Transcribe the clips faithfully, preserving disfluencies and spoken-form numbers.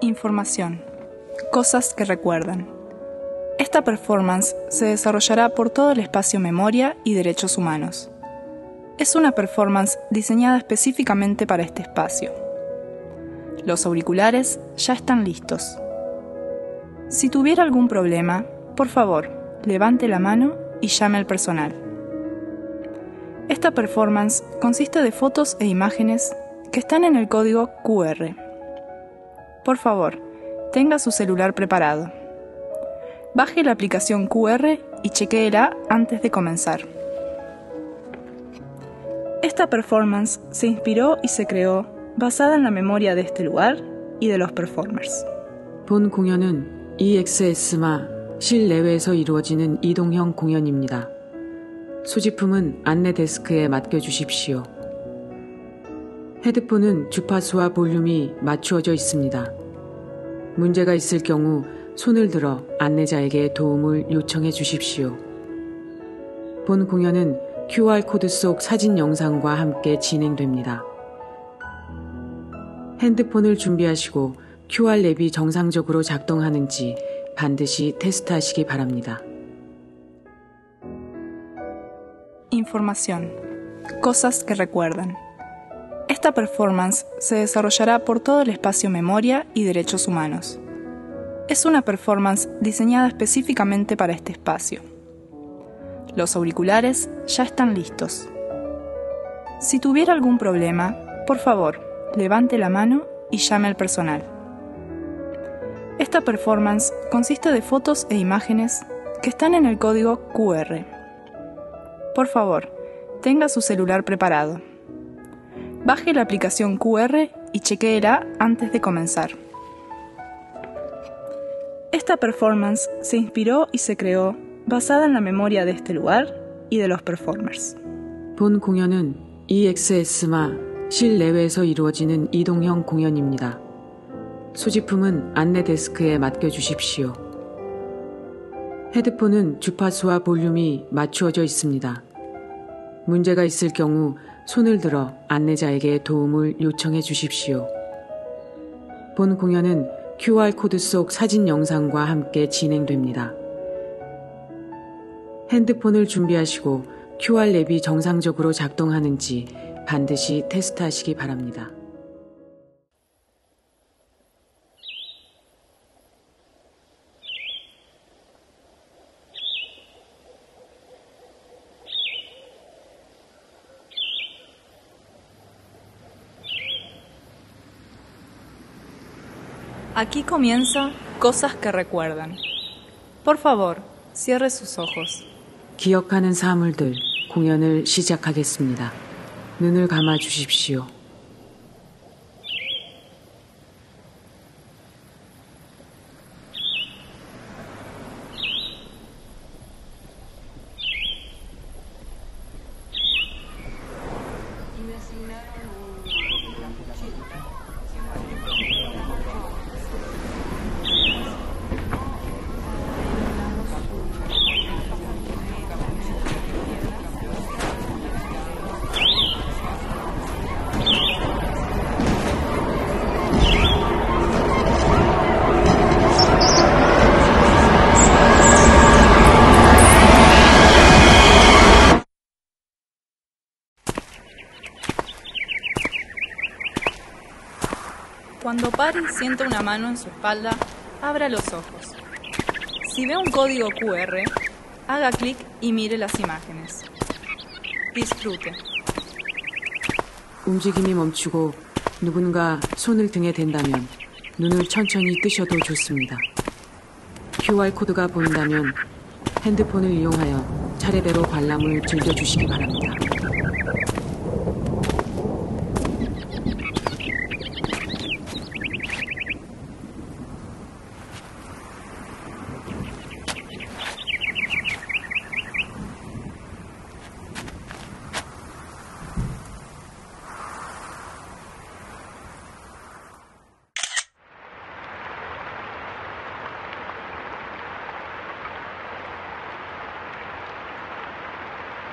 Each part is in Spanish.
Información. Cosas que recuerdan. Esta performance se desarrollará por todo el espacio Memoria y Derechos Humanos. Es una performance diseñada específicamente para este espacio. Los auriculares ya están listos. Si tuviera algún problema, por favor, levante la mano y llame al personal. Esta performance consiste de fotos e imágenes que están en el código cu erre. Por favor, tenga su celular preparado. Baje la aplicación cu erre y chequéela antes de comenzar. Esta performance se inspiró y se creó basada en la memoria de este lugar y de los performers. 본 공연은 이엑스에스마 실내외에서 이루어지는 이동형 공연입니다. 소지품은 안내 데스크에 맡겨주십시오. 헤드폰은 주파수와 볼륨이 맞추어져 있습니다. 문제가 있을 경우 손을 들어 안내자에게 도움을 요청해 주십시오. 본 공연은 큐 알 코드 속 사진 영상과 함께 진행됩니다. 핸드폰을 준비하시고 큐 알 앱이 정상적으로 작동하는지 반드시 테스트하시기 바랍니다. Información. Cosas que recuerdan. Esta performance se desarrollará por todo el espacio Memoria y Derechos Humanos. Es una performance diseñada específicamente para este espacio. Los auriculares ya están listos. Si tuviera algún problema, por favor, levante la mano y llame al personal. Esta performance consiste de fotos e imágenes que están en el código cu erre. Por favor, tenga su celular preparado. Baje la aplicación cu erre y chequéela antes de comenzar. Esta performance se inspiró y se creó basada en la memoria de este lugar y de los performers. 본 공연은 이엑스에스마 실내외에서 이루어지는 이동형 공연입니다. 소지품은 안내 데스크에 맡겨주십시오. 헤드폰은 주파수와 볼륨이 맞추어져 있습니다. 문제가 있을 경우 손을 들어 안내자에게 도움을 요청해 주십시오. 본 공연은 큐 알 코드 속 사진 영상과 함께 진행됩니다. 핸드폰을 준비하시고 큐 알 앱이 정상적으로 작동하는지 반드시 테스트하시기 바랍니다. Aquí comienza Cosas que recuerdan. Por favor, cierre sus ojos. 기억하는 사물들 공연을 시작하겠습니다. 눈을 감아 주십시오. Cuando pare y sienta una mano en su espalda, abra los ojos. Si ve un código cu erre, haga clic y mire las imágenes. Disfrute. 움직임이 멈추고 누군가 손을 등에 댄다면 눈을 천천히 뜨셔도 좋습니다. 큐 알 코드가 보인다면 핸드폰을 이용하여 차례대로 관람을 즐겨주시기 바랍니다.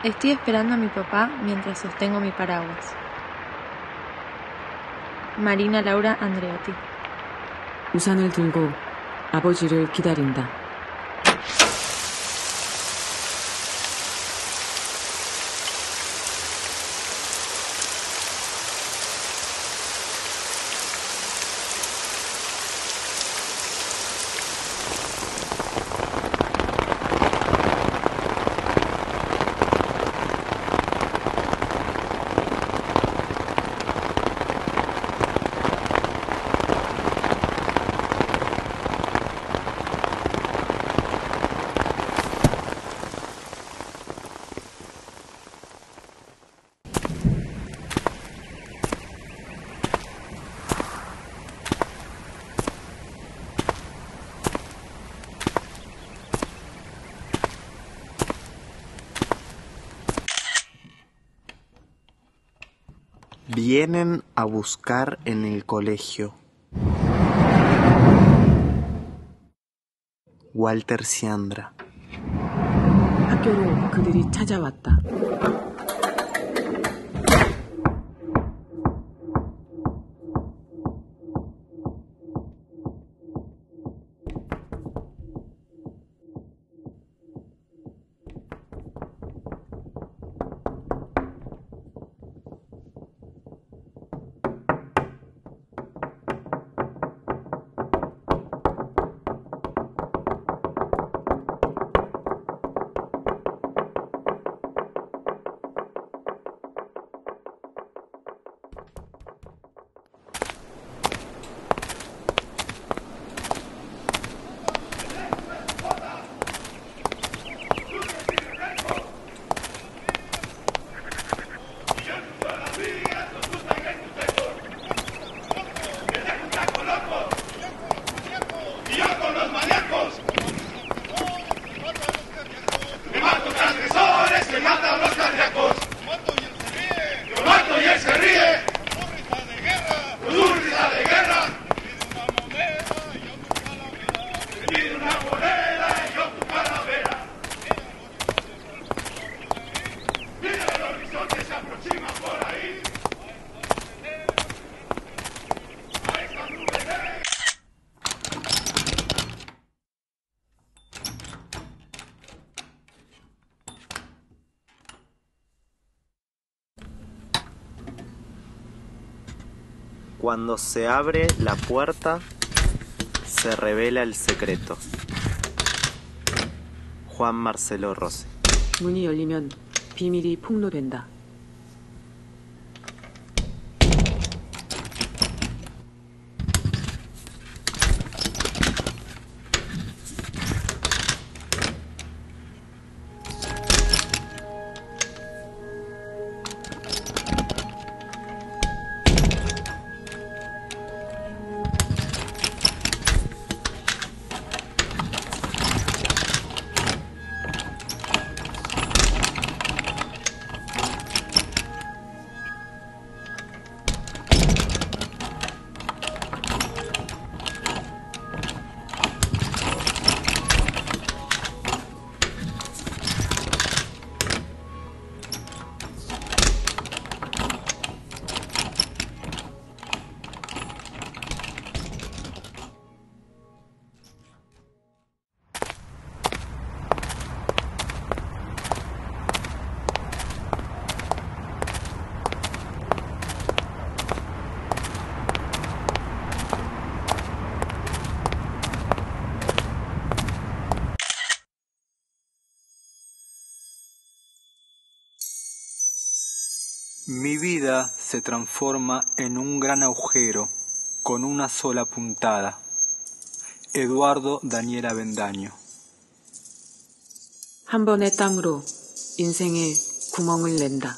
Estoy esperando a mi papá mientras sostengo mi paraguas. Marina Laura Andreotti. 우산을 들고 아버지를 기다린다. Vienen a buscar en el colegio. Walter Siandra. 학교로 그들이 찾아왔다. Cuando se abre la puerta, se revela el secreto. Juan Marcelo Rossi. 문이 열리면 비밀이 폭로된다. Mi vida se transforma en un gran agujero con una sola puntada. Eduardo Daniel Avendaño. 한 번의 땅으로 인생에 구멍을 낸다.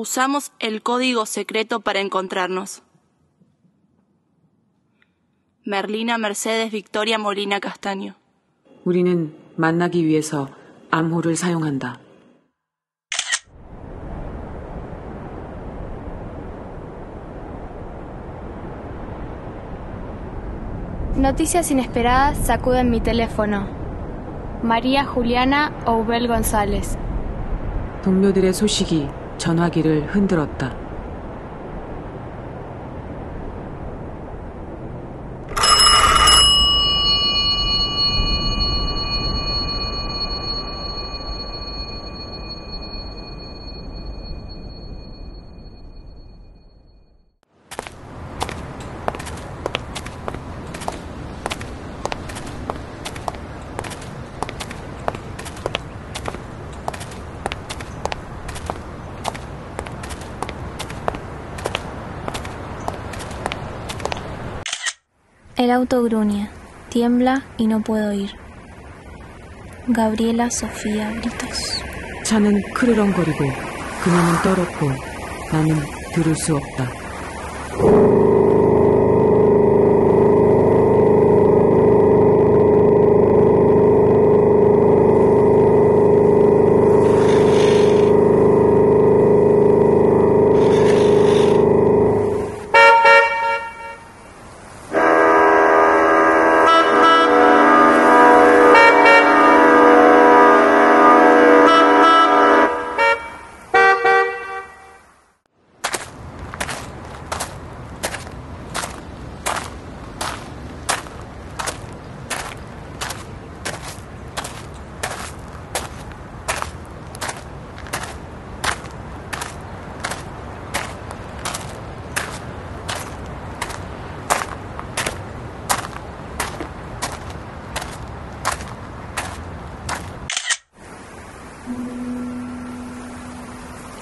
Usamos el código secreto para encontrarnos. Merlina Mercedes Victoria Molina Castaño. 우리는 만나기 위해서 암호를 사용한다. Noticias inesperadas sacuden mi teléfono. María Juliana Oubel González. 동료들의 소식이 전화기를 흔들었다. El auto gruñe, tiembla y no puedo ir. Gabriela Sofía Britos. 차는 크르렁거리고 그녀는 떨었고 나는 들을 수 없다.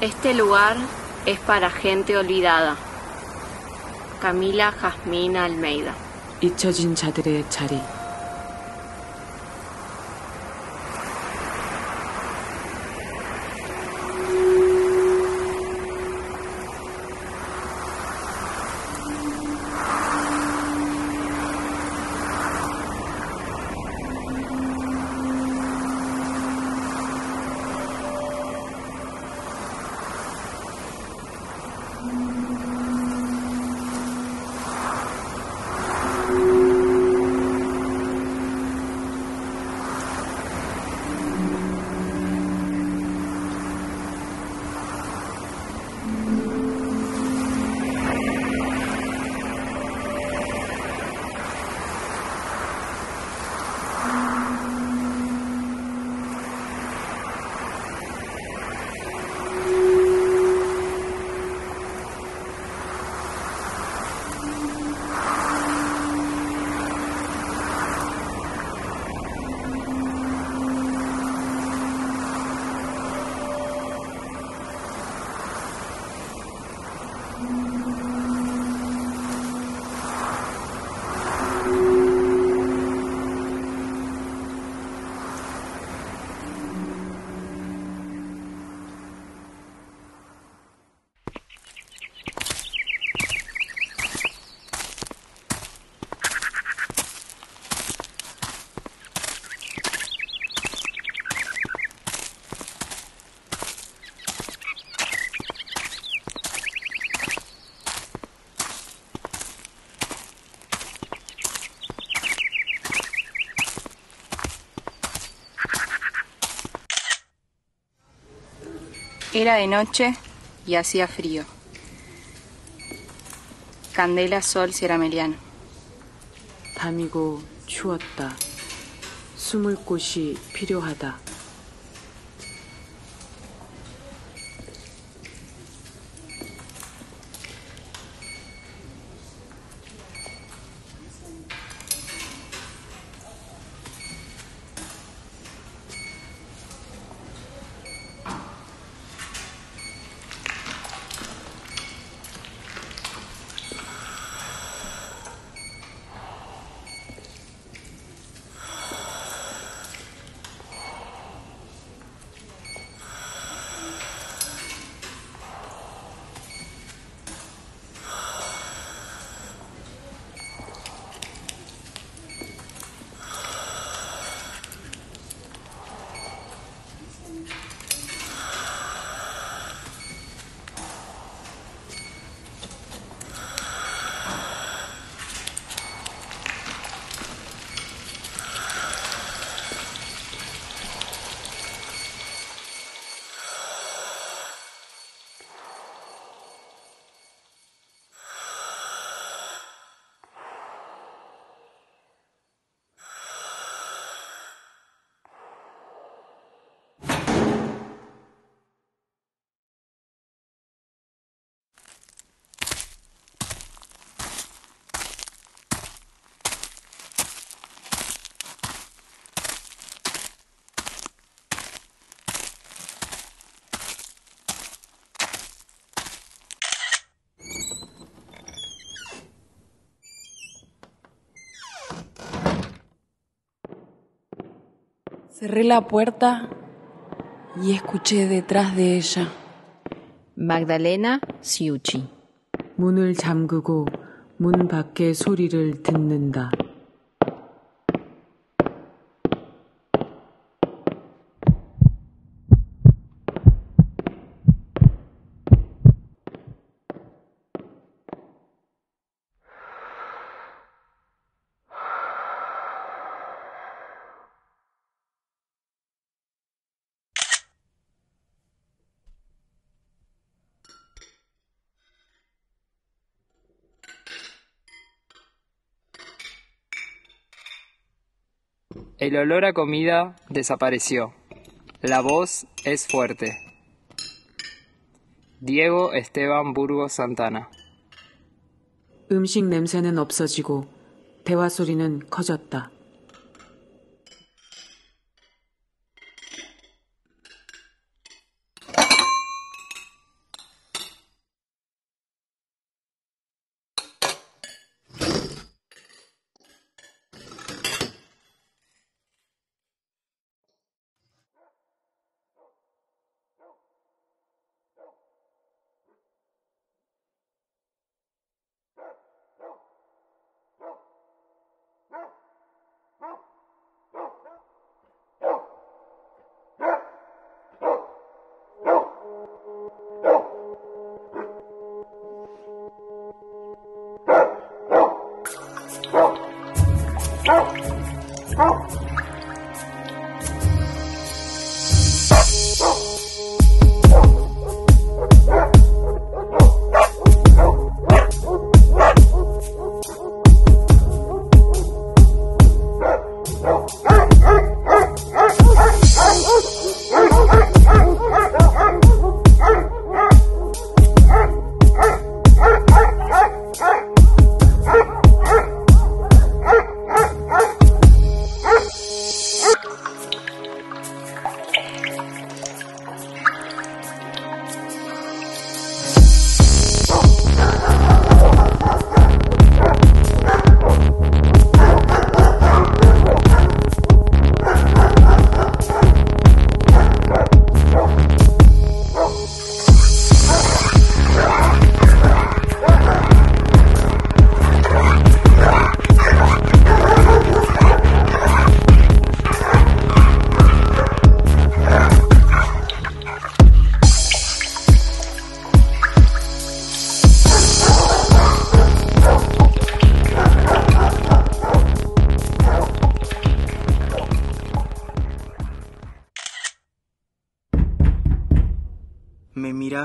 Este lugar es para gente olvidada. Camila Jasmine Almeida. 잊혀진 자들의 자리. Era de noche y hacía frío. Candela sol cerameliano. 밤이고 추웠다. 숨을 곳이 필요하다. Cerré la puerta y escuché detrás de ella. Magdalena Siuchi. 문을 잠그고 문 밖의 소리를 듣는다. El olor a comida desapareció. La voz es fuerte. Diego Esteban Burgos Santana. 음식 냄새는 없어지고 대화 소리는 커졌다.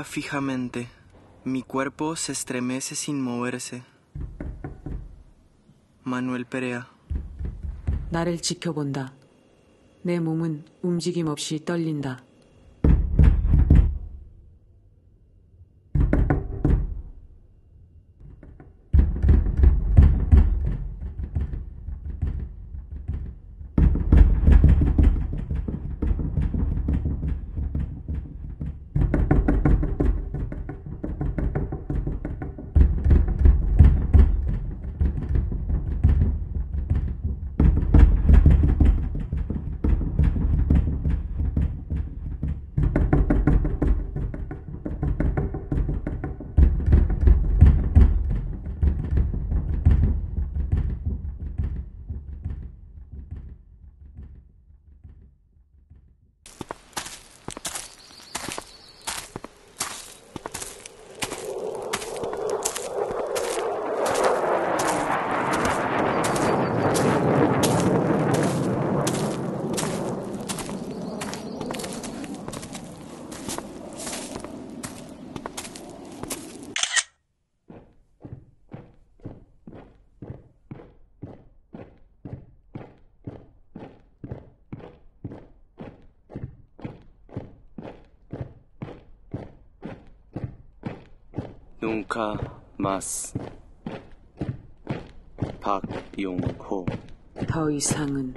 Fijamente, mi cuerpo se estremece sin moverse. Manuel Perea. 나를 지켜본다. 내 몸은 움직임 없이 떨린다. Nunca más. Park Yong Ho. 더 이상은.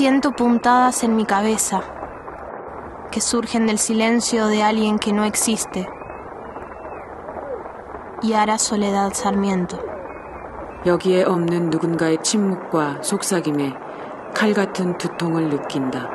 Siento puntadas en mi cabeza, que surgen del silencio de alguien que no existe. Yara Soledad Sarmiento. 여기에 없는 누군가의 침묵과 속삭임에 칼 같은 두통을 느낀다.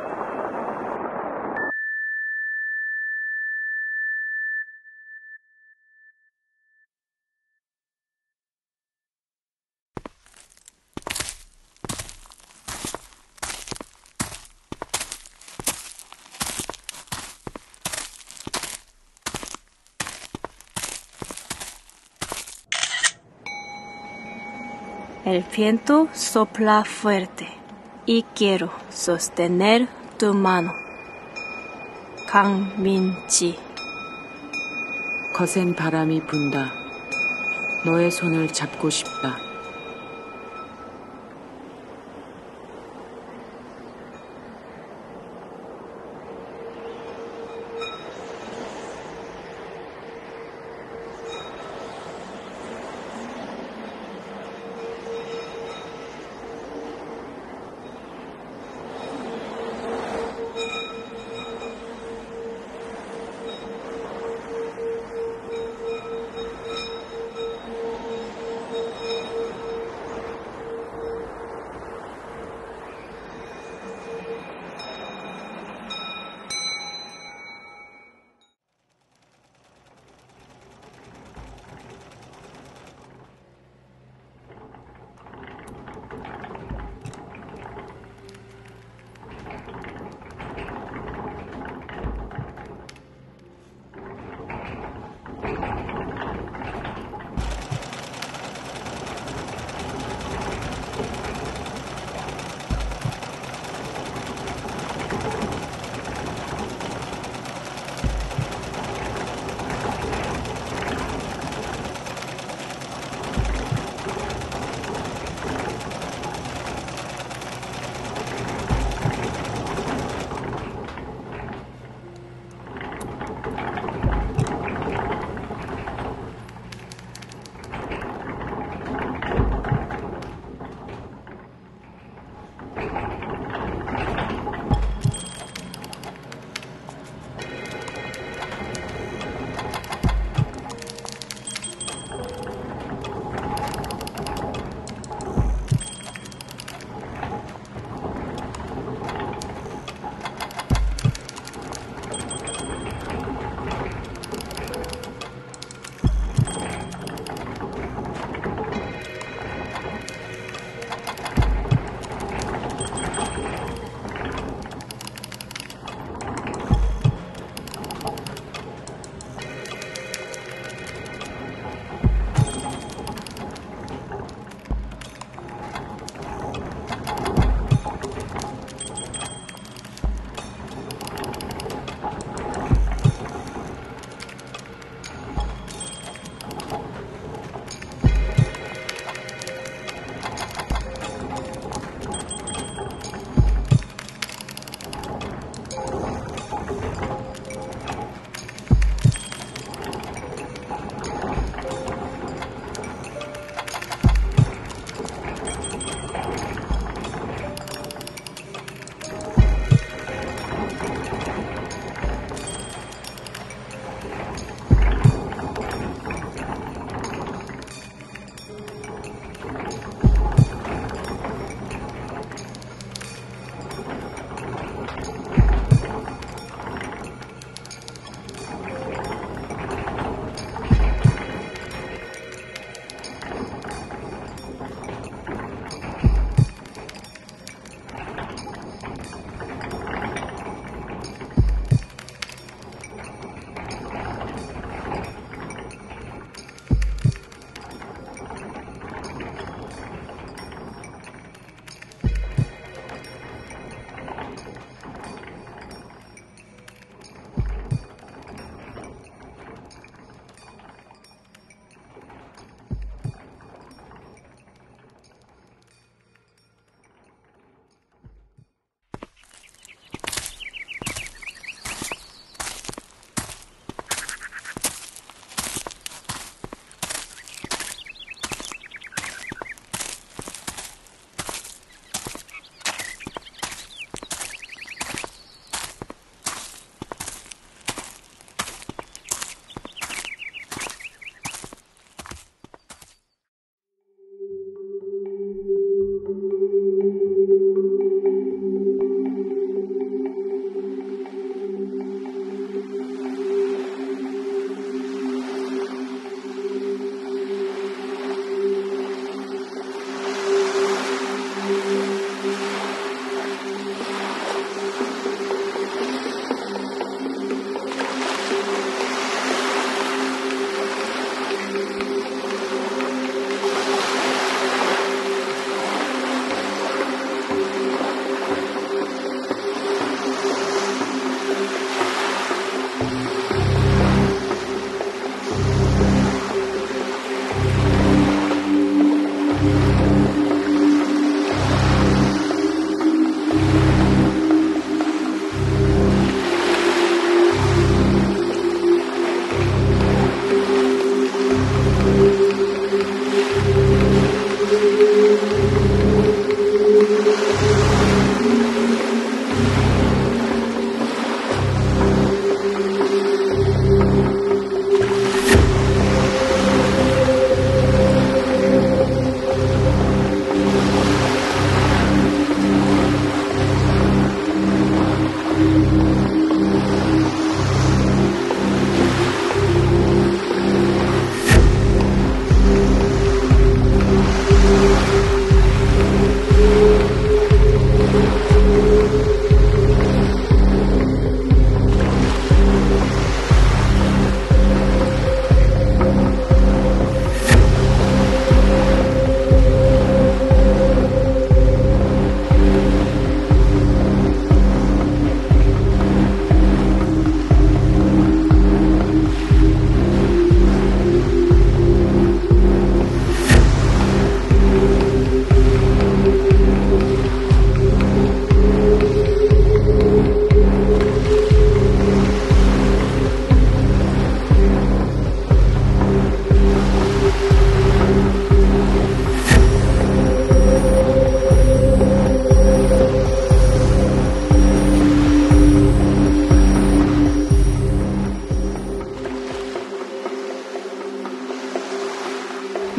El viento sopla fuerte y quiero sostener tu mano. Kang Min-chi. 거센 바람이 분다. 너의 손을 잡고 싶다.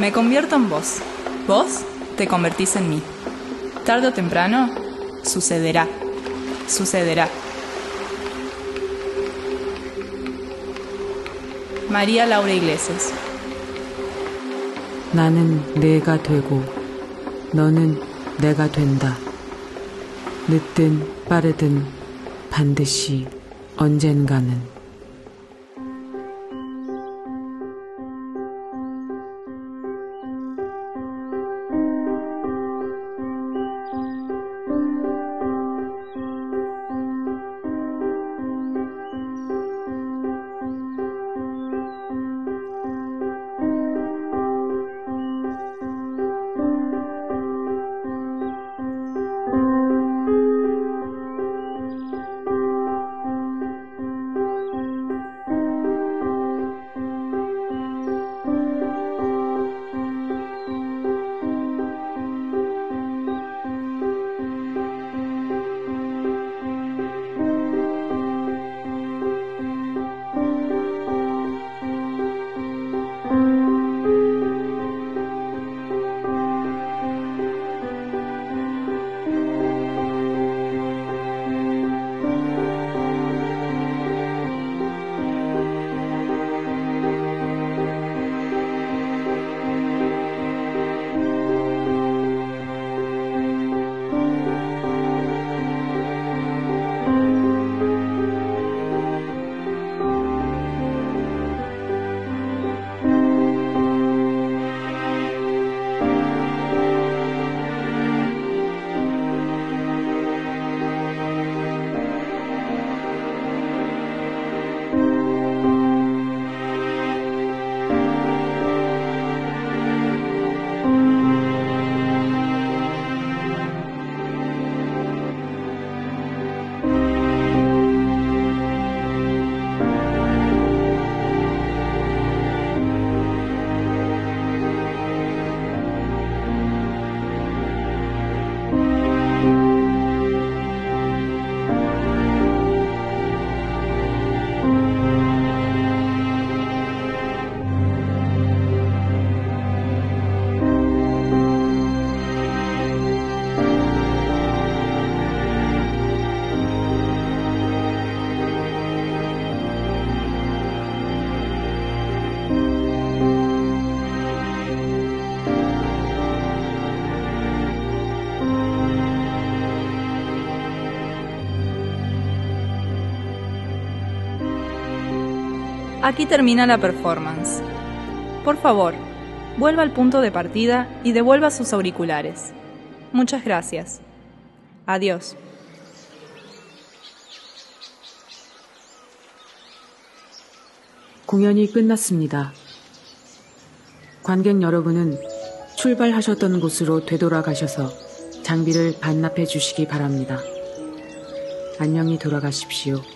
Me convierto en vos. Vos te convertís en mí. Tarde o temprano, sucederá. Sucederá. María Laura Iglesias. 나는 내가 되고 너는 내가 된다. 늦든 빠르든 반드시 언젠가는. Aquí termina la performance. Por favor, vuelva al punto de partida y devuelva sus auriculares. Muchas gracias. Adiós. 공연이 끝났습니다. 관객 여러분은 출발하셨던 곳으로 되돌아가셔서 장비를 반납해 주시기 바랍니다. 안녕히 돌아가십시오.